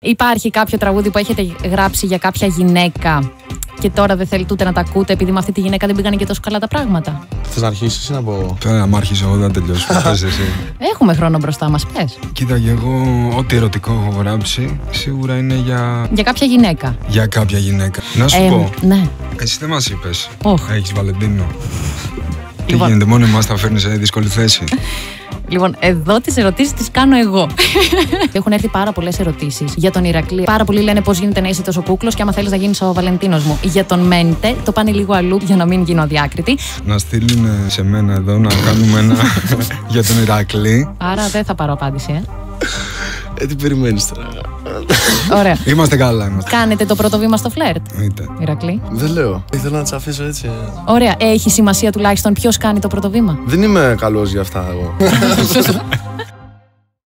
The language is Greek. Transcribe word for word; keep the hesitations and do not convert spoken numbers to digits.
Υπάρχει κάποιο τραγούδι που έχετε γράψει για κάποια γυναίκα και τώρα δεν θέλετε ούτε να τα ακούτε επειδή με αυτή τη γυναίκα δεν πήγανε και τόσο καλά τα πράγματα? Θες να αρχίσεις ή να πω? Θέλω να μ' αρχίσω εγώ, να τελειώσω. Έχουμε χρόνο μπροστά μας, πες. Κοίτα, και εγώ ό,τι ερωτικό έχω γράψει σίγουρα είναι για. Για κάποια γυναίκα. Για κάποια γυναίκα. Να σου ε, πω. Ναι. Εσύ δεν μας είπες. Oh. Έχεις Βαλεντίνο. Τι λοιπόν. Γίνεται, μόνο εμάς τα φέρνει σε δύσκολη θέση. Λοιπόν, εδώ τις ερωτήσεις τις κάνω εγώ. Έχουν έρθει πάρα πολλές ερωτήσεις για τον Ηρακλή. Πάρα πολλοί λένε πώς γίνεται να είσαι τόσο κούκλος και άμα θέλεις να γίνεις ο Βαλεντίνος μου. Για τον Μέντε, το πάνε λίγο αλλού για να μην γίνω αδιάκριτη. Να στείλουν σε μένα εδώ να κάνουμε ένα για τον Ηρακλή. Άρα δεν θα πάρω απάντηση, ε. Ε, τι περιμένεις τώρα? Ωραία. Είμαστε καλά, είμαστε. Κάνετε το πρώτο βήμα στο φλερτ, Ηρακλή? Δεν λέω. Ήθελα να τις αφήσω έτσι. Ωραία. Έχει σημασία τουλάχιστον ποιος κάνει το πρώτο βήμα? Δεν είμαι καλός για αυτά εγώ.